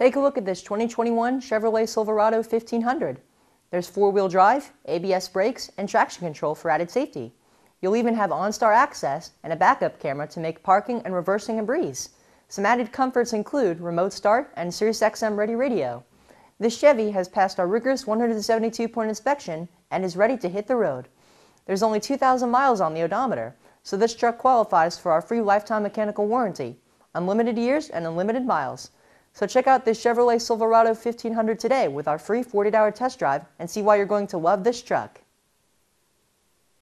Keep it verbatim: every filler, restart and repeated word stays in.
Take a look at this twenty twenty-one Chevrolet Silverado fifteen hundred. There's four-wheel drive, A B S brakes, and traction control for added safety. You'll even have OnStar access and a backup camera to make parking and reversing a breeze. Some added comforts include remote start and SiriusXM ready radio. This Chevy has passed our rigorous one hundred seventy-two point inspection and is ready to hit the road. There's only two thousand miles on the odometer, so this truck qualifies for our free lifetime mechanical warranty, unlimited years and unlimited miles. So check out this Chevrolet Silverado fifteen hundred today with our free forty-eight hour test drive and see why you're going to love this truck.